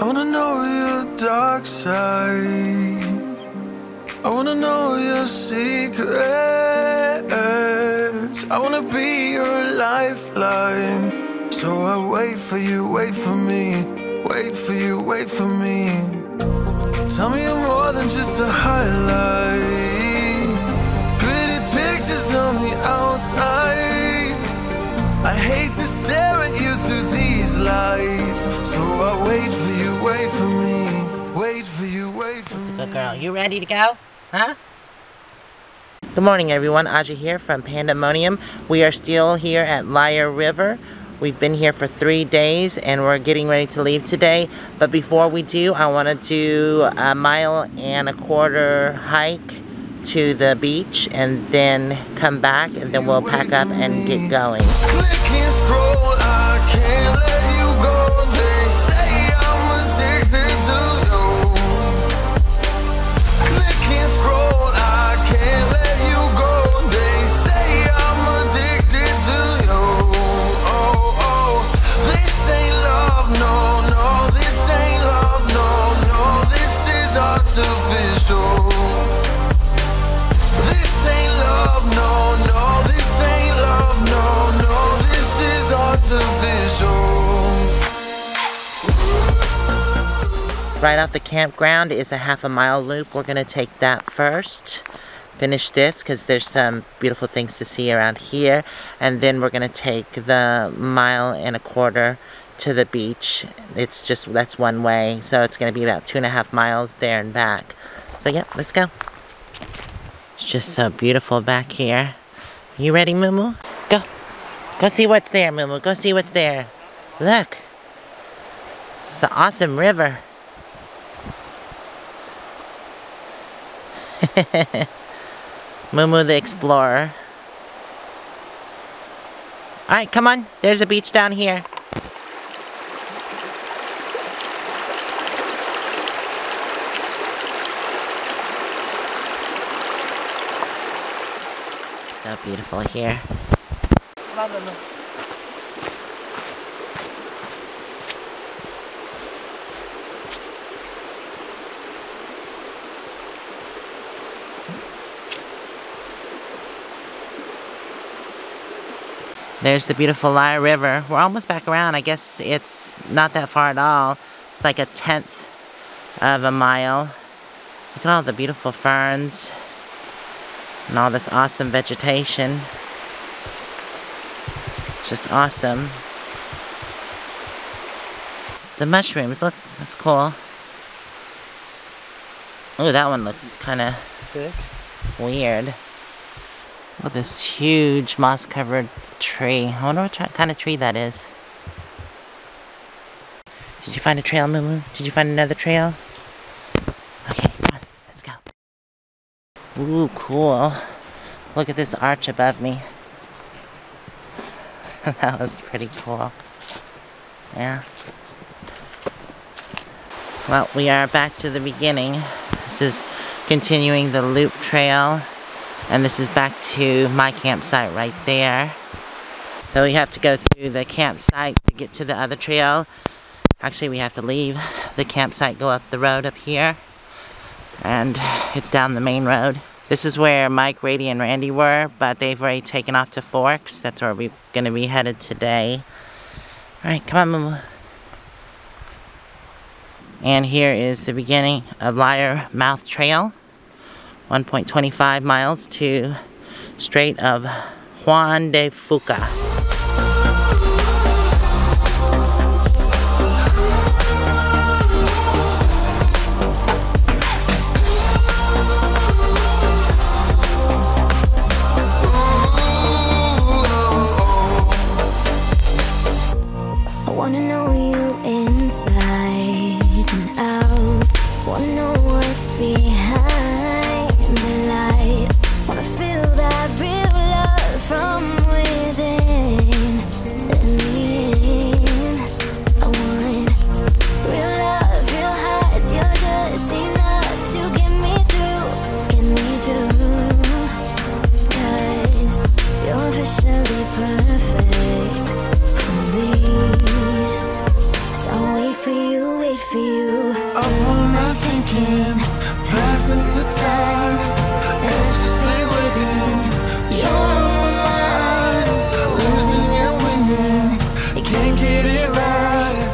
I wanna know your dark side. I wanna know your secrets. I wanna be your lifeline. So I wait for you, wait for me. Wait for you, wait for me. Tell me you're more than just a highlight. Pretty pictures on the outside. I hate to stare at you through these lights. So I wait for you, wait for me. Wait for you, wait for me. That's a good girl. You ready to go? Huh? Good morning, everyone. Aja here from Pandemonium. We are still here at Lyre River. We've been here for 3 days and we're getting ready to leave today. But before we do, I want to do a 1.25-mile hike to the beach and then come back, and then we'll pack up and get going. Right off the campground is a 1/2-mile loop. We're going to take that first, finish this because there's some beautiful things to see around here, and then we're going to take the 1.25 miles to the beach. It's just, that's one way, so it's going to be about 2.5 miles there and back. So yeah, let's go. It's just so beautiful back here. You ready, Mumu? Go. Go see what's there, Mumu. Go see what's there. Look. It's the awesome river. Mumu the explorer. Alright, come on. There's a beach down here. So beautiful here. Come on, Mumu. There's the beautiful Lyre River. We're almost back around. I guess it's not that far at all. It's like 1/10 of a mile. Look at all the beautiful ferns and all this awesome vegetation. It's just awesome. The mushrooms, look, that's cool. Oh, that one looks kind of sick, weird. Look at this huge moss-covered tree. I wonder what kind of tree that is. Did you find a trail, Mumu? Did you find another trail? Okay, come on, let's go. Ooh, cool. Look at this arch above me. That was pretty cool. Yeah. Well, we are back to the beginning. This is continuing the loop trail. And this is back to my campsite right there. So we have to go through the campsite to get to the other trail. Actually, we have to leave the campsite, go up the road up here. And it's down the main road. This is where Mike, Rady, and Randy were, but they've already taken off to Forks. That's where we're going to be headed today. All right, come on, Mumu. And here is the beginning of Lyre Mouth Trail. 1.25 miles to Strait of Juan de Fuca. Perfect for me. again, passing the time, anxiously waiting. You're alive, losing and winning, I can't get it right.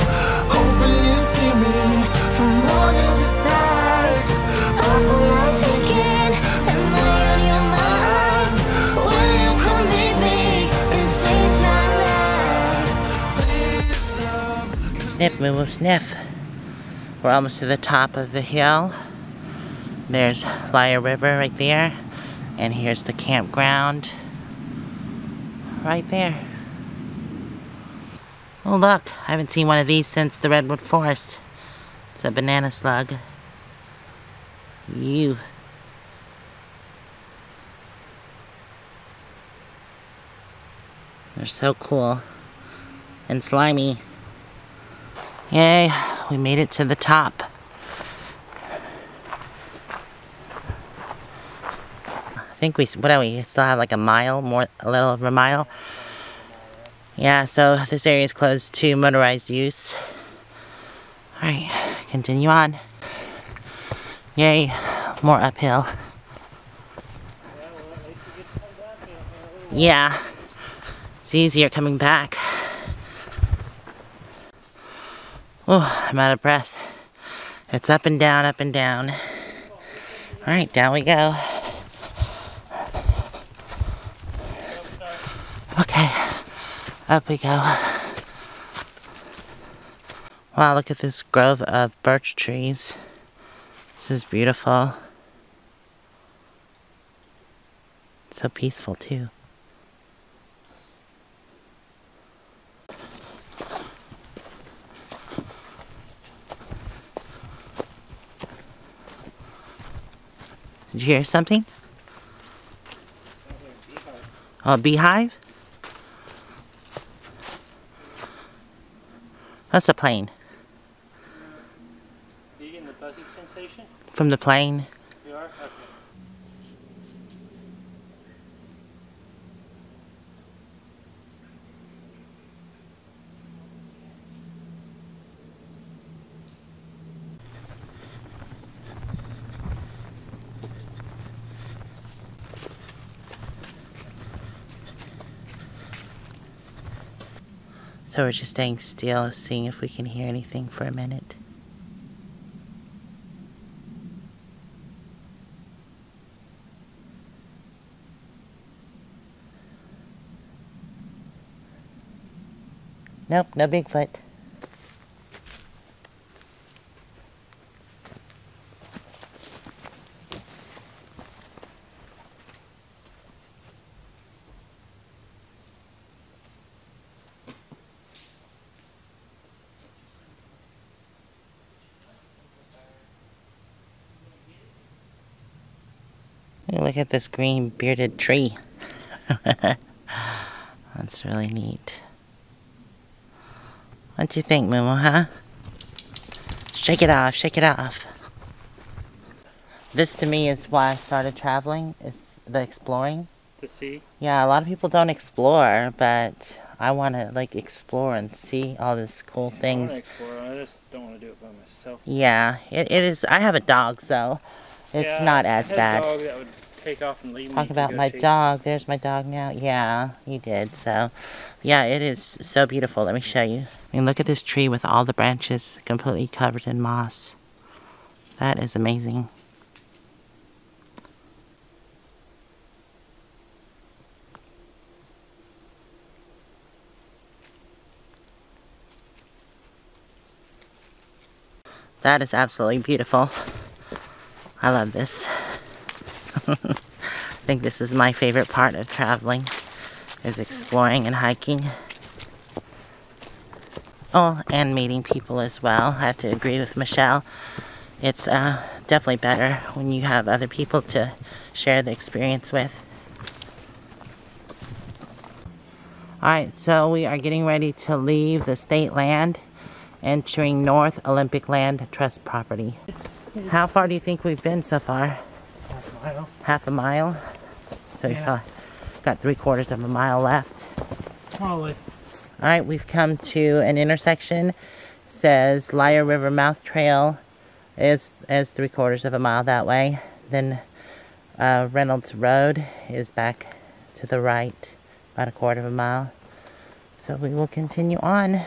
Hoping you see me for more than just nights. I'm what I'm thinking, and not on your mind. Will you come meet me and change my life? Please, love. Sniff, Mumu, sniff. We're almost to the top of the hill. There's Lyre River right there. And here's the campground right there. Oh look, I haven't seen one of these since the Redwood Forest. It's a banana slug. Ew. They're so cool and slimy. Yay. We made it to the top. I think we still have like a mile, a little over a mile. Yeah, so this area is closed to motorized use. Alright, continue on. Yay, more uphill. Yeah, it's easier coming back. Oh, I'm out of breath. It's up and down, up and down. Alright, down we go. Okay, up we go. Wow, look at this grove of birch trees. This is beautiful. It's so peaceful too. Did you hear something? A beehive? That's a plane. Are you getting the buzzing sensation? From the plane. You are? Okay. So we're just staying still, seeing if we can hear anything for a minute. Nope, no Bigfoot. Look at this green bearded tree. That's really neat. What do you think, Mumu, huh? Shake it off, shake it off. This to me is why I started traveling, is the exploring. To see? Yeah, a lot of people don't explore, but I want to like explore and see all these cool things. I want to explore, I just don't want to do it by myself. Yeah, it is. I have a dog, so it's not as bad. Dog that would take off and leave me. Talk about my dog. There's my dog now. Yeah, you did. So, yeah, it is so beautiful. Let me show you. I mean, look at this tree with all the branches completely covered in moss. That is amazing. That is absolutely beautiful. I love this. I think this is my favorite part of traveling, is exploring and hiking. Oh, and meeting people as well. I have to agree with Michelle. It's definitely better when you have other people to share the experience with. Alright, so we are getting ready to leave the state land, entering North Olympic Land Trust property. How far do you think we've been so far? Half a mile. Half a mile? So yeah. We've probably got 3/4 of a mile left. Probably. Alright, we've come to an intersection. It says Lyre River Mouth Trail is 3/4 of a mile that way. Then Reynolds Road is back to the right, about 1/4 of a mile. So we will continue on.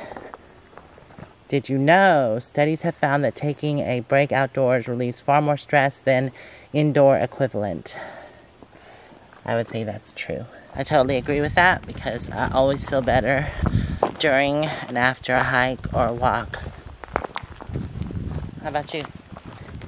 Did you know studies have found that taking a break outdoors relieves far more stress than indoor equivalent? I would say that's true. I totally agree with that, because I always feel better during and after a hike or a walk. How about you?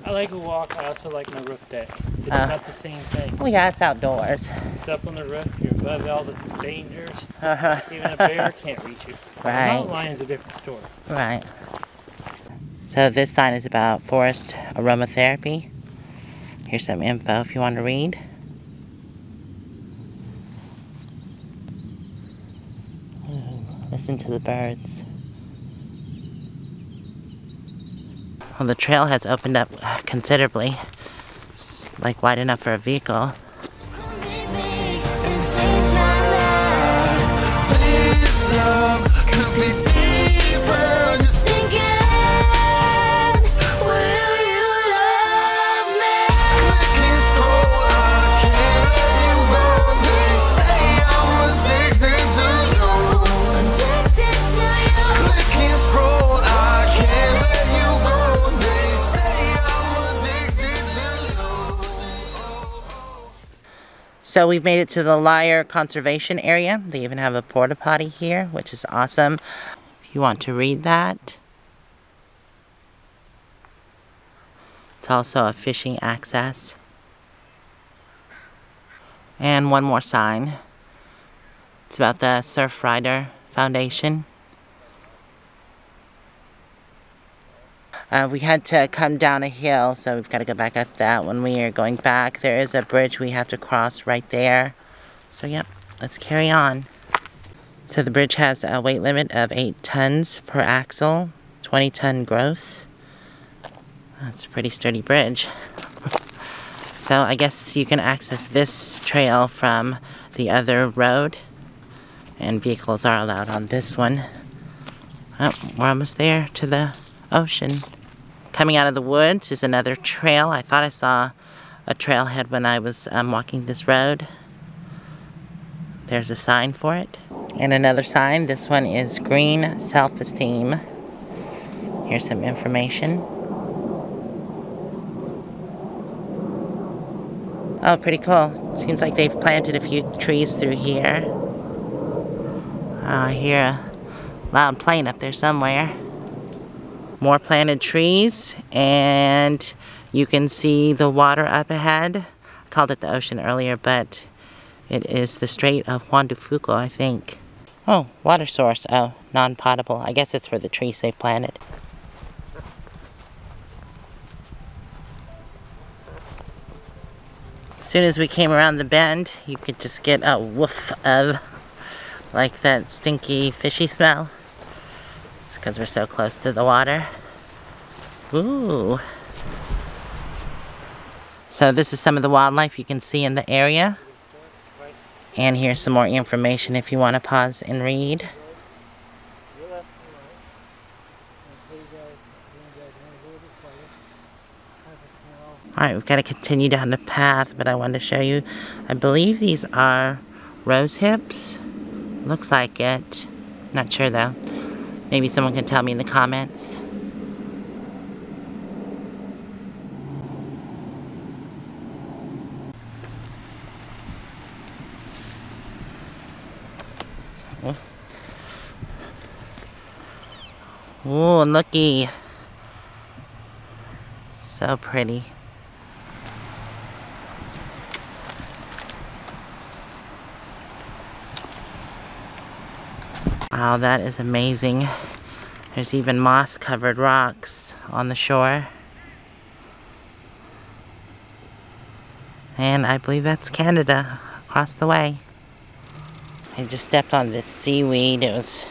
I like a walk. I also like my roof deck. It's not the same thing. Well, yeah, it's outdoors. It's up on the roof. You're above all the dangers. Even a bear can't reach you. Right. A mountain lion is a different story. Right. So this sign is about forest aromatherapy. Here's some info if you want to read. Listen to the birds. Well, the trail has opened up considerably. It's like wide enough for a vehicle. So we've made it to the Lyre Conservation Area. They even have a porta potty here, which is awesome. If you want to read that. It's also a fishing access. And one more sign. It's about the Surfrider Foundation. We had to come down a hill, so we've got to go back up that when we are going back. There is a bridge we have to cross right there. So, yep, let's carry on. So the bridge has a weight limit of 8 tons per axle, 20 ton gross. That's a pretty sturdy bridge. So I guess you can access this trail from the other road, and vehicles are allowed on this one. Oh, we're almost there to the ocean. Coming out of the woods is another trail. I thought I saw a trailhead when I was walking this road. There's a sign for it. And another sign. This one is Green Self-Esteem. Here's some information. Oh, pretty cool. Seems like they've planted a few trees through here. I hear a loud plane up there somewhere. More planted trees, and you can see the water up ahead. I called it the ocean earlier, but it is the Strait of Juan de Fuca, I think. Oh, water source. Oh, non-potable. I guess it's for the trees they planted. As soon as we came around the bend, you could just get a woof of like that stinky fishy smell, because we're so close to the water. Ooh. So this is some of the wildlife you can see in the area. And here's some more information if you want to pause and read. Alright, we've got to continue down the path, but I wanted to show you, I believe these are rose hips. Looks like it. Not sure though. Maybe someone can tell me in the comments. Ooh, looky. So pretty. Wow, that is amazing. There's even moss-covered rocks on the shore. And I believe that's Canada across the way. I just stepped on this seaweed. It was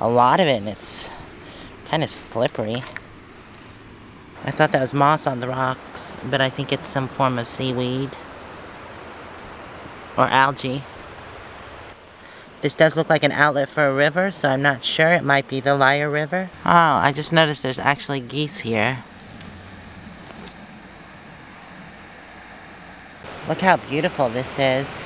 a lot of it, and it's kind of slippery. I thought that was moss on the rocks, but I think it's some form of seaweed or algae. This does look like an outlet for a river, so I'm not sure. It might be the Lyre River. Oh, I just noticed there's actually geese here. Look how beautiful this is.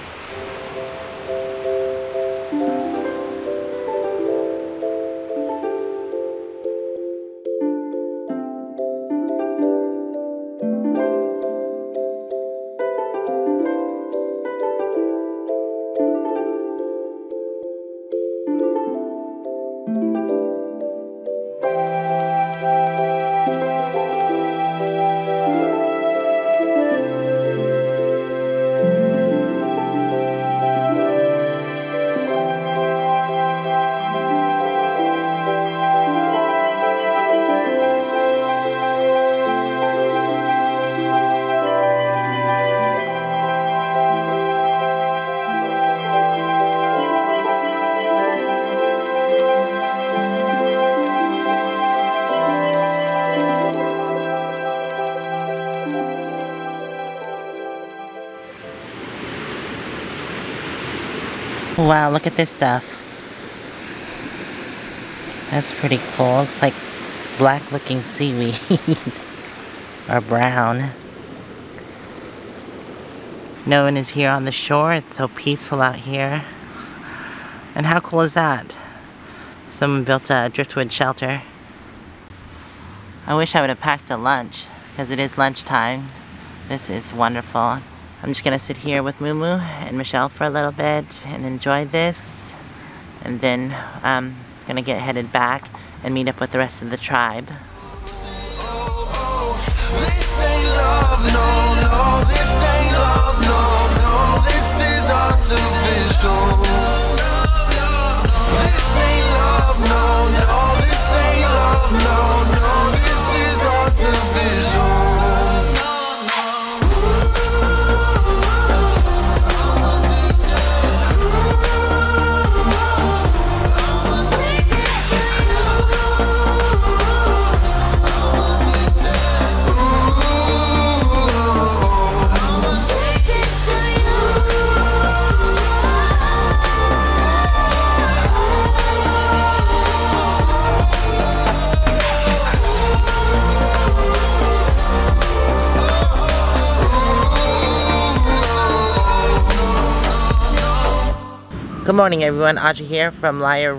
Wow, look at this stuff. That's pretty cool. It's like black looking seaweed. Or brown. No one is here on the shore. It's so peaceful out here. And how cool is that? Someone built a driftwood shelter. I wish I would have packed a lunch, because it is lunchtime. This is wonderful. I'm just gonna sit here with Mumu and Michelle for a little bit and enjoy this, and then I'm gonna get headed back and meet up with the rest of the tribe. Good morning everyone, Aja here from Lyre...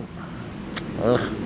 Ugh.